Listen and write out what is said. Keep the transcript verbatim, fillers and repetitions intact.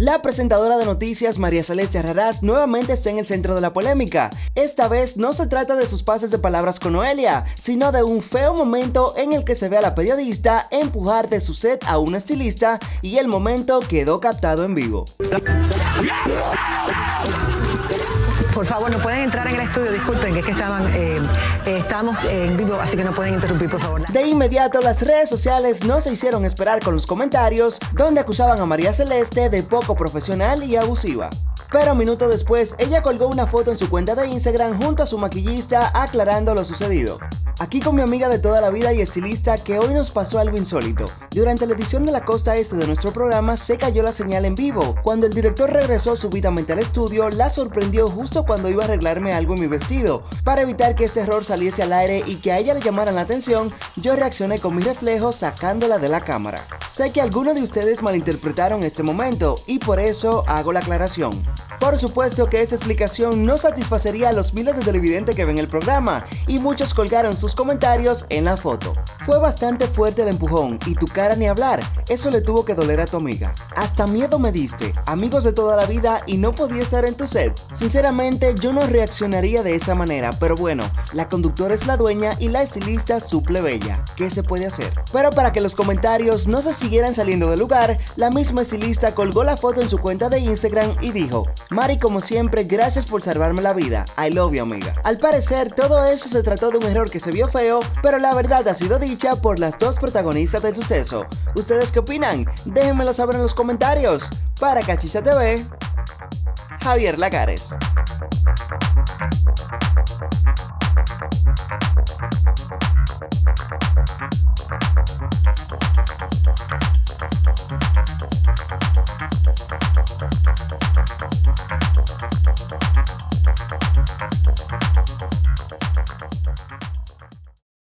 La presentadora de noticias María Celeste Arrarás nuevamente está en el centro de la polémica. Esta vez no se trata de sus pases de palabras con Noelia, sino de un feo momento en el que se ve a la periodista empujar de su set a un estilista y el momento quedó captado en vivo. Por favor, no pueden entrar en el estudio, disculpen, que es que estaban, eh, estamos en vivo, así que no pueden interrumpir, por favor. De inmediato, las redes sociales no se hicieron esperar con los comentarios, donde acusaban a María Celeste de poco profesional y abusiva. Pero minutos después, ella colgó una foto en su cuenta de Instagram junto a su maquillista aclarando lo sucedido. Aquí con mi amiga de toda la vida y estilista, que hoy nos pasó algo insólito. Durante la edición de la costa este de nuestro programa se cayó la señal en vivo. Cuando el director regresó súbitamente al estudio, la sorprendió justo cuando iba a arreglarme algo en mi vestido. Para evitar que este error saliese al aire y que a ella le llamaran la atención, yo reaccioné con mi reflejo sacándola de la cámara. Sé que algunos de ustedes malinterpretaron este momento y por eso hago la aclaración. Por supuesto que esa explicación no satisfacería a los miles de televidentes que ven el programa, y muchos colgaron sus comentarios en la foto. Fue bastante fuerte el empujón y tu cara ni hablar, eso le tuvo que doler a tu amiga. Hasta miedo me diste, amigos de toda la vida, y no podía estar en tu set. Sinceramente yo no reaccionaría de esa manera, pero bueno, la conductora es la dueña y la estilista su plebeya, ¿qué se puede hacer? Pero para que los comentarios no se siguieran saliendo del lugar, la misma estilista colgó la foto en su cuenta de Instagram y dijo: Mari, como siempre, gracias por salvarme la vida, I love you, amiga. Al parecer todo eso se trató de un error que se vio feo, pero la verdad ha sido dicha por las dos protagonistas del suceso. ¿Ustedes qué opinan? Déjenmelo saber en los comentarios. Para Cachicha T V, Javier Lagares.